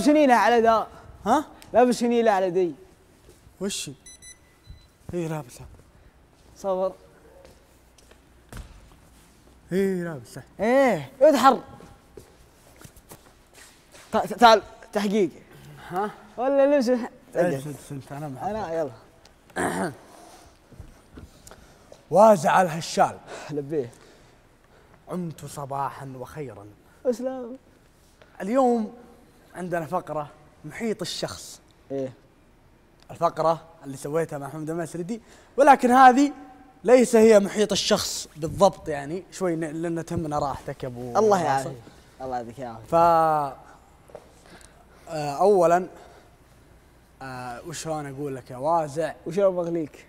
شنيلها على ذا، ها؟ لابس شنيلها على ذي. وش؟ اي لابسها. صور. اي لابسها. ايه اتحر. تعال تحقيق. ها؟ ولا لبس انت انا يلا. وازع الهشال. لبيه. عمت صباحا وخيرا. اسلام. اليوم عندنا فقرة محيط الشخص. ايه الفقرة اللي سويتها مع محمد المسردي، ولكن هذه ليس هي محيط الشخص بالضبط، يعني شوي لأن تهمنا راحتك يا ابو الله يعافيك. الله يعافيك يا عافية. أولاً وشلون أقول لك يا وازع؟ وشلون بغليك؟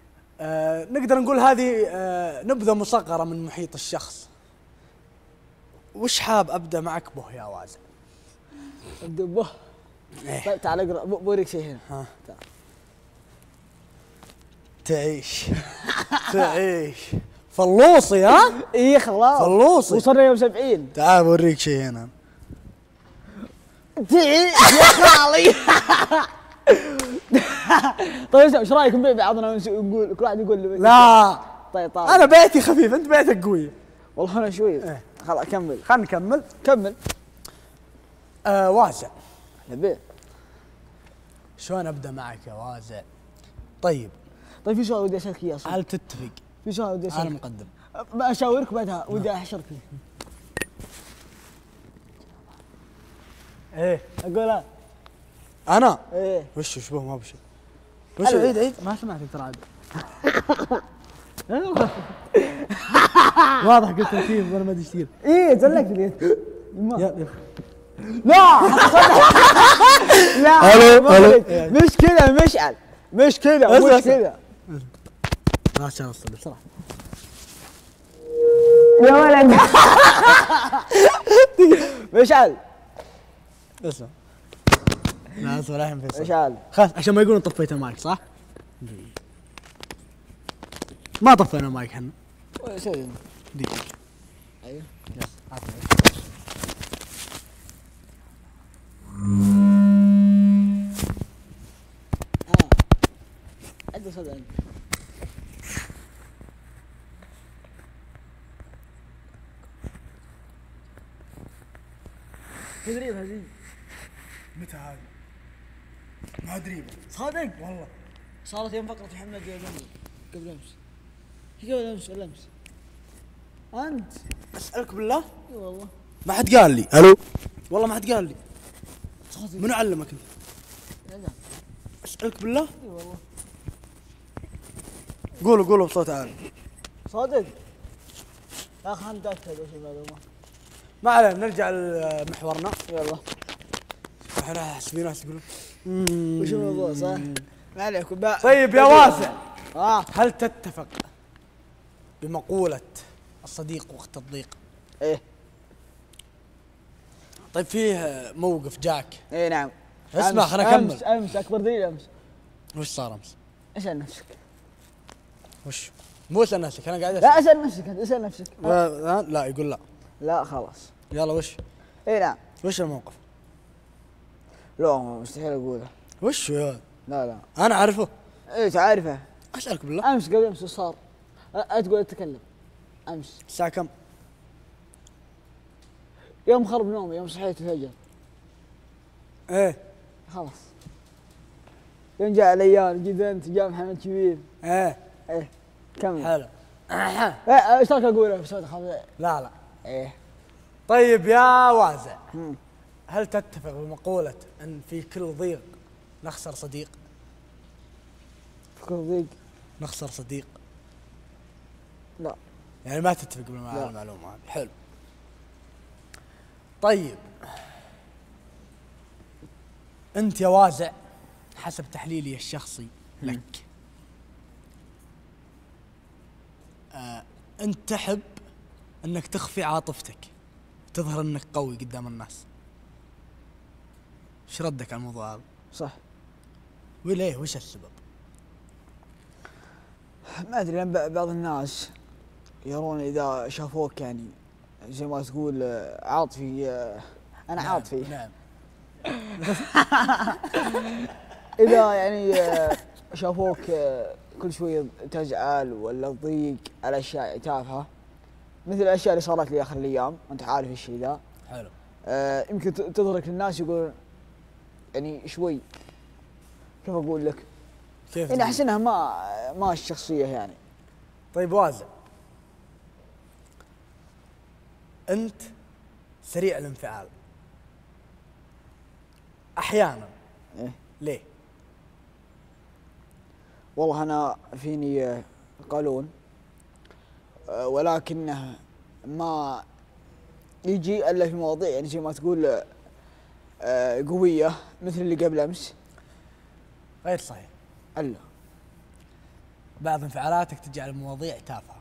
نقدر نقول هذه نبذة مصغرة من محيط الشخص. وش حاب أبدأ معك به يا وازع؟ ابدأ به؟ إيه. طيب تعال اقرأ بوريك شيء هنا. ها تعال. تعيش تعيش فلوصي. ها؟ اي خلاص فلوصي، وصلنا يوم 70. تعال بوريك شيء هنا. تعيش يا خالي. طيب ايش رايك نبيع بعضنا ونقول كل واحد يقول لا؟ طيب طيب انا بيتي خفيف، انت بيتك قوي. والله انا شوي. إيه. خلاص كمل، خلنا نكمل. كمل. وازع لبيه. شلون ابدا معك يا وازع؟ طيب في شغل ودي اشارك اياه. هل تتفق؟ في شغل ودي اشارك. انا مقدم. بشاورك بعدها ودي احشرك فيه. ايه اقولها انا؟ ايه. وش شبه ما بشي. وش عيد ما سمعتك ترى عاد. واضح قلت كثير وانا ما ادري ايش تقول. ايه زلقت اليد. لا لا الو مش كذا مشعل، مش كذا مش كذا. ما شاء الله بصراحه يا ولد. مشعل اسمع. لا اسمع الحين فيصل. مشعل خلاص عشان ما يقولون طفيت المايك صح؟ ما طفينا المايك احنا. شيء دقيقة. ايوه يلا هات. عدل صدق عندي. تدريب هزيمة. متى هذا؟ ما أدريبه. صادق؟ والله. صارت يوم فقرة محمد قبل أمس. قبل أمس ولا أمس؟ أنت؟ أسألك بالله؟ إي والله. ما حد قال لي، ألو؟ والله ما حد قال لي. منو علمك انت؟ انا اسالك بالله؟ اي والله. قولوا بصوت عالي. صادق؟ يا اخي انا متاكد وش المعلومه. ما علينا نرجع لمحورنا. يلا. احنا حسبي ناس يقولون وش الموضوع صح؟ ما عليكم. طيب يا واسع. هل تتفق بمقوله الصديق وقت الضيق؟ ايه. طيب فيه موقف جاك. اي نعم. اسمع خليني اكمل. امس اكبر دليل امس. وش صار امس؟ اسال نفسك. وش؟ مو اسال نفسك انا قاعد اسال. لا اسال نفسك انت، اسال نفسك. لا يقول لا. لا خلاص. يلا وش؟ اي نعم. وش الموقف؟ لا مستحيل اقوله. وش يا ولد؟ لا انا عارفه. اي تعرفه. اسالك بالله. امس قبل امس وش صار؟ تقول اتكلم. امس. الساعة كم؟ يوم خرب نومي، يوم صحيت الفجر. ايه خلاص. يوم جاء الايام جيت انت، جاء محمد كبير. ايه كمل. حلو. ايش ترك اقوله بصوت خفيف؟ لا. ايه. طيب يا وازع، هل تتفق بمقولة ان في كل ضيق نخسر صديق؟ في كل ضيق نخسر صديق؟ لا. يعني ما تتفق بالمعلومة هذه. حلو. طيب انت يا وازع حسب تحليلي الشخصي لك، انت تحب انك تخفي عاطفتك وتظهر انك قوي قدام الناس. ايش ردك على الموضوع هذا؟ صح. وليه؟ وش السبب؟ ما ادري، لان بعض الناس يرون اذا شافوك يعني زي ما تقول عاطفي. انا عاطفي. نعم اذا يعني شافوك كل شويه تزعل ولا تضيق على اشياء تافهه مثل الاشياء اللي صارت لي اخر الايام، انت عارف الشيء ذا. حلو. يمكن تظهرك للناس يقولون يعني شوي كيف اقول لك؟ كيف؟ يعني احس انها ما الشخصيه يعني. طيب وازع، انت سريع الانفعال احيانا. إيه؟ ليه؟ والله انا فيني قانون ولكنه ما يجي الا في مواضيع يعني زي ما تقول قويه مثل اللي قبل امس. غير صحيح. الا بعض انفعالاتك تجعل المواضيع تافهه.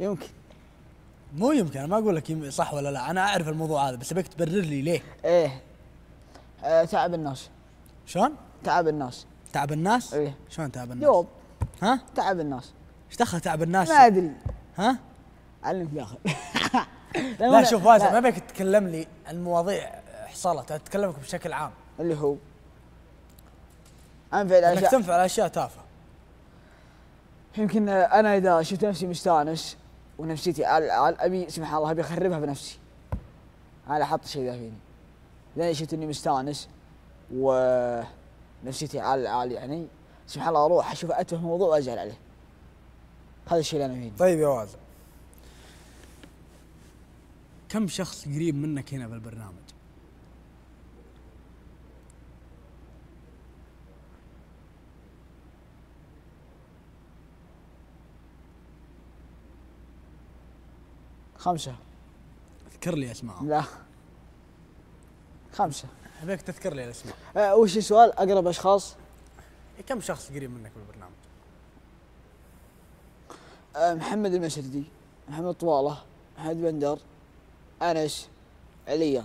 يمكن. مو يمكن، انا ما اقول لك صح ولا لا، انا اعرف الموضوع هذا بس ابيك تبرر لي ليه. ايه تعب الناس. شلون؟ تعب الناس. تعب الناس؟ ايه. شلون تعب الناس؟ يوم ها؟ تعب الناس. ايش دخل تعب الناس؟ ما ادري. ها؟ علمك داخل. لا شوف وازع، ما بيك تتكلم لي عن مواضيع حصلت، اتكلمك بشكل عام. اللي هو انفعل اشياء، انك تنفعل اشياء تافهه. يمكن انا اذا شفت نفسي مستانس ونفسيتي على ابي سبحان الله ابي اخربها بنفسي. انا حط شيء ذا فيني. لأني شفت اني مستانس ونفسيتي على يعني سبحان الله اروح اشوف اتفه موضوع وازعل عليه. هذا الشيء اللي انا فيه. طيب يا وازع، كم شخص قريب منك هنا بالبرنامج؟ خمسة. اذكر لي اسمائهم. لا خمسة. ابيك تذكر لي الاسماء. وش السؤال؟ اقرب اشخاص؟ كم شخص قريب منك بالبرنامج؟ محمد المسردي، محمد الطوالة، محمد بندر، انس، عليا.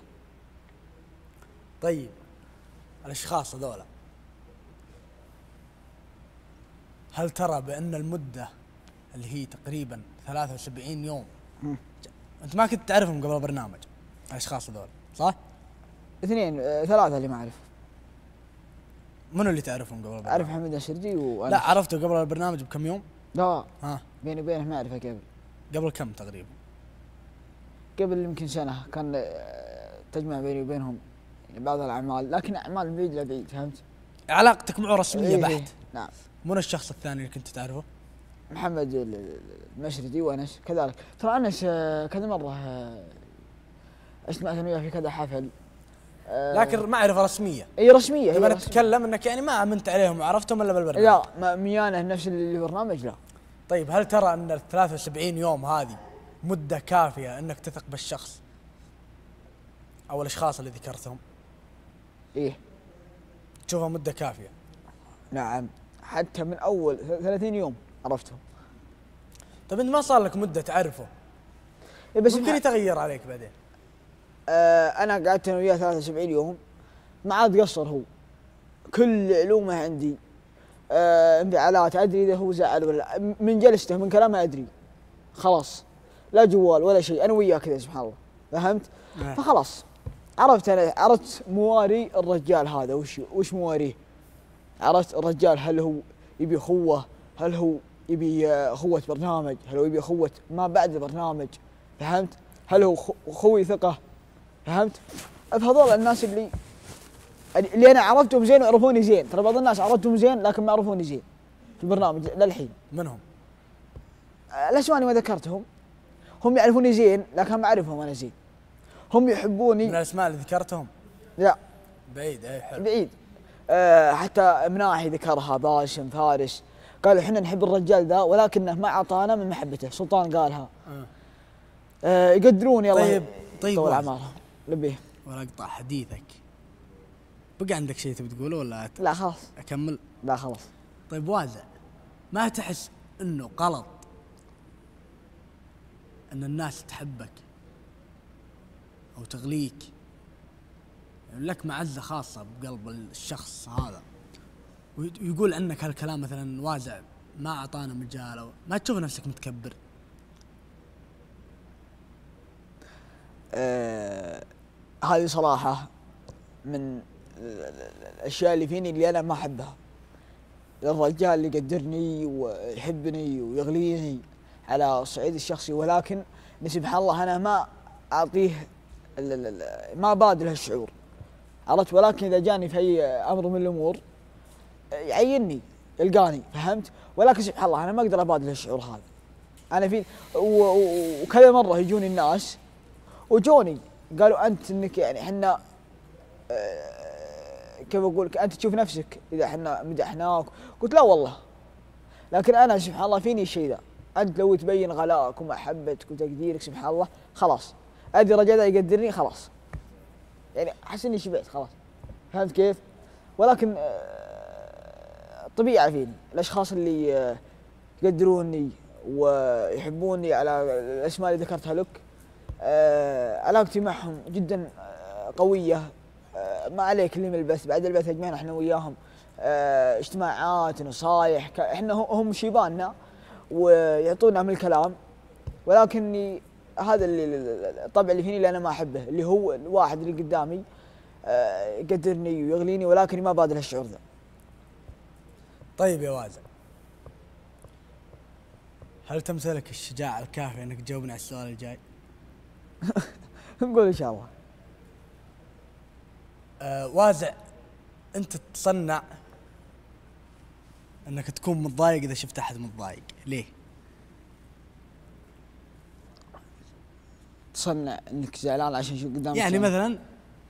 طيب الاشخاص هذولا هل ترى بان المدة اللي هي تقريبا 73 يوم انت ما كنت تعرفهم قبل البرنامج الاشخاص هذول صح؟ اثنين ثلاثة اللي ما اعرف. منو اللي تعرفهم قبل البرنامج؟ اعرف محمد الشرجي وأنس. لا عرفته قبل البرنامج بكم يوم؟ لا ها بيني وبينه ما اعرفه قبل. قبل كم تقريبا؟ قبل يمكن سنة كان تجمع بيني وبينهم بعض الاعمال لكن اعمال بعيد لبعيد فهمت؟ علاقتك معه رسمية إيه بحت. إيه. نعم. منو الشخص الثاني اللي كنت تعرفه؟ محمد المشردي وانس كذلك. ترى انس كذا مره اجتمعت انا وياه في كذا حفل لكن معرفه رسميه. اي رسميه. لما تتكلم انك يعني ما امنت عليهم وعرفتهم الا بالبرنامج. لا ميانه نفس البرنامج لا. طيب هل ترى ان ال 73 يوم هذه مده كافيه انك تثق بالشخص او الاشخاص اللي ذكرتهم؟ ايه تشوفها مده كافيه؟ نعم حتى من اول 30 يوم عرفتهم. طيب انت ما صار لك مده تعرفه بس ممكن يتغير عليك بعدين. انا قعدت انا وياه 73 يوم ما عاد قصر هو كل علومه عندي انفعالات ادري اذا هو زعل ولا من جلسته من كلامه ادري خلاص لا جوال ولا شيء انا وياه كذا سبحان الله فهمت؟ فخلاص عرفت انا عرفت مواري الرجال هذا وش مواريه؟ عرفت الرجال هل هو يبي اخوه؟ هل هو يبي اخوة برنامج؟ هل هو يبي اخوة ما بعد البرنامج؟ فهمت؟ هل هو خوي ثقة؟ فهمت؟ فهذول الناس اللي انا عرفتهم زين ويعرفوني زين، ترى بعض الناس عرفتهم زين لكن ما عرفوني زين في البرنامج للحين. من هم؟ الاسماء ما ذكرتهم. هم يعرفوني زين لكن ما اعرفهم انا زين. هم يحبوني. من الاسماء اللي ذكرتهم؟ لا. بعيد اي حلو. بعيد. حتى مناحي ذكرها، باسم، فارس. قالوا احنا نحب الرجال ذا ولكنه ما اعطانا من محبته، سلطان قالها. يقدرون يلا. طيب طول اعمارهم. لبيه. ولا اقطع حديثك. بقى عندك شيء تبي تقوله ولا لا خلاص. اكمل؟ لا خلاص. طيب وازع، ما تحس انه غلط ان الناس تحبك او تغليك؟ يعني لك معزه خاصه بقلب الشخص هذا. ويقول عنك هالكلام مثلا وازع ما اعطانا مجال، او ما تشوف نفسك متكبر؟ هذه صراحة من الأشياء اللي فيني اللي أنا ما أحبها. الرجال اللي يقدرني ويحبني ويغليني على الصعيد الشخصي، ولكن سبحان الله أنا ما أعطيه، ما بادل هالشعور، عرفت؟ ولكن إذا جاني في أي أمر من الأمور يعيني، يلقاني، فهمت؟ ولكن سبحان الله أنا ما أقدر أبادل هالشعور هذا. أنا في وكذا مرة يجوني الناس وجوني قالوا أنت إنك يعني إحنا كيف أقول لك، أنت تشوف نفسك إذا إحنا مدحناك. قلت لا والله، لكن أنا سبحان الله فيني الشيء ذا. أنت لو تبين غلاءك ومحبتك وتقديرك سبحان الله خلاص أدي رجال يقدرني خلاص، يعني أحس إني شبعت خلاص، فهمت كيف؟ ولكن طبيعة فيني الأشخاص اللي يقدروني ويحبوني على الأسماء اللي ذكرتها لك، علاقتي معهم جدا قوية. ما عليك اللي من البث، بعد البث أجمعنا احنا وياهم اجتماعات نصايح، احنا هم شيباننا ويعطونا من الكلام. ولكني هذا الطبع اللي فيني اللي انا ما احبه، اللي هو الواحد اللي قدامي يقدرني ويغليني ولكني ما بادل هالشعور ذا. طيب يا وازع، هل تمثلك الشجاعة الكافية انك تجاوبنا على السؤال الجاي؟ نقول ان شاء الله. وازع، انت تتصنع انك تكون متضايق اذا شفت احد متضايق، ليه؟ تصنع انك زعلان عشان شو قدامك؟ يعني مثلا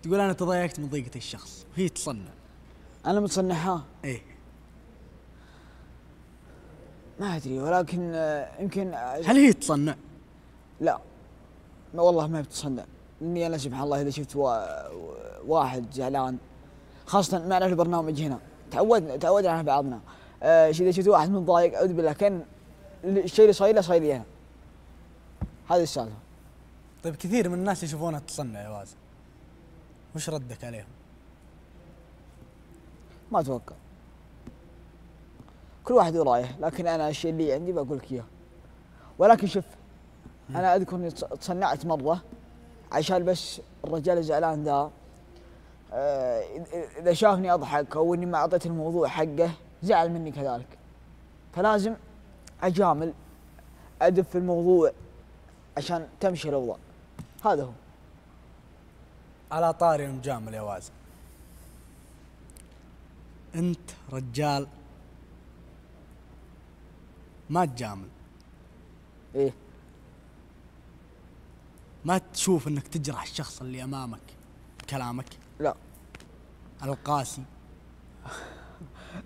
تقول انا تضايقت من ضيقة الشخص وهي تصنع. انا متصنعها؟ ايه ما ادري، ولكن يمكن هل هي تصنع؟ لا والله ما بتصنع، اني انا سبحان الله اذا شفت واحد زعلان، خاصة معنا في البرنامج هنا تعودنا على بعضنا، اذا شفت واحد متضايق اعوذ بالله كان الشيء اللي صاير له صاير لي انا. هذه السالفة. طيب كثير من الناس يشوفونها تصنع يا وازع، وش ردك عليهم؟ ما اتوقع، كل واحد له رايه، لكن انا الشيء اللي عندي بقول لك اياه. ولكن شوف انا اذكر اني تصنعت مرة عشان بس الرجال الزعلان ذا اذا شافني اضحك او اني ما اعطيت الموضوع حقه زعل مني كذلك، فلازم اجامل ادب في الموضوع عشان تمشي الاوضاع. هذا هو. على طاري المجامل يا وازع، انت رجال ما تجامل. ايه ما تشوف انك تجرح الشخص اللي امامك بكلامك؟ لا. القاسي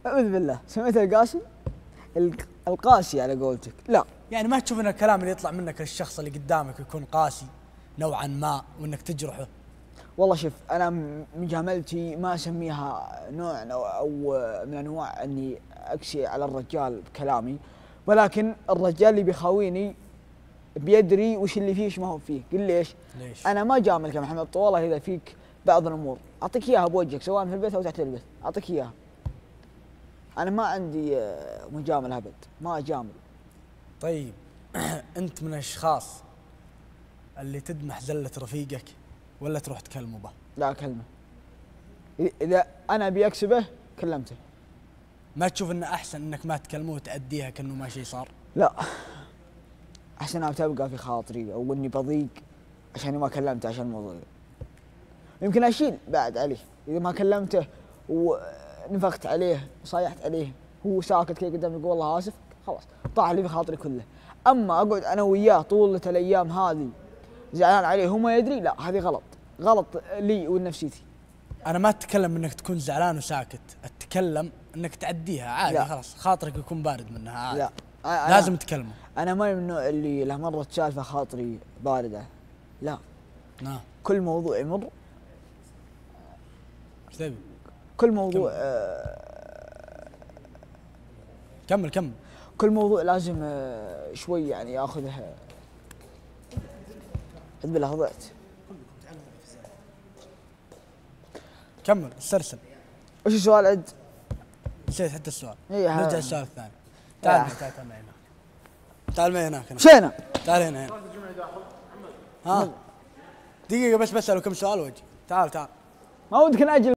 اعوذ بالله، سمعت القاسي؟ القاسي على قولتك. لا يعني ما تشوف ان الكلام اللي يطلع منك للشخص اللي قدامك يكون قاسي نوعا ما وانك تجرحه؟ والله شوف انا مجاملتي ما اسميها نوع او من انواع اني اكسي على الرجال بكلامي، ولكن الرجال اللي بيخاويني بيدري وش اللي فيه وش ما هو فيه. قل ليش؟ انا ما جاملك يا محمد الطوالة اذا فيك بعض الامور، اعطيك اياها بوجهك سواء في البيت او تحت البيت، اعطيك اياها. انا ما عندي مجامله ابد، ما اجامل. طيب انت من الاشخاص اللي تدمح زله رفيقك ولا تروح تكلمه به؟ لا اكلمه، اذا انا بيكسبه كلمته. ما تشوف انه احسن انك ما تكلمه وتاديها كانه ما شيء صار؟ لا، احسن انها تبقى في خاطري او اني بضيق عشان ما كلمته عشان الموضوع، يمكن اشيل بعد عليه اذا ما كلمته ونفخت عليه وصايحت عليه هو ساكت كذا قدامي يقول والله اسف، خلاص طاح لي في خاطري كله. اما اقعد انا وياه طولة الايام هذه زعلان عليه هو ما يدري، لا هذه غلط، غلط لي ولنفسيتي. انا ما اتكلم انك تكون زعلان وساكت، اتكلم انك تعديها عادي، خلاص خاطرك يكون بارد منها عادي. لا لازم تكلمه. انا ما من النوع اللي له مره سالفه خاطري بارده، لا كل موضوع يمر كل موضوع كمل كل موضوع لازم شوي يعني ياخذها. اعوذ بالله ضعت. كمل سرسل. وش السؤال عد؟ نسيت حتى السؤال. نرجع للسؤال الثاني. تعال معي هناك. تعال معي هناك. تعال هنا. ها دقيقة بس بسأله كم سؤال واجي. تعال تعال. ما ودك نأجل.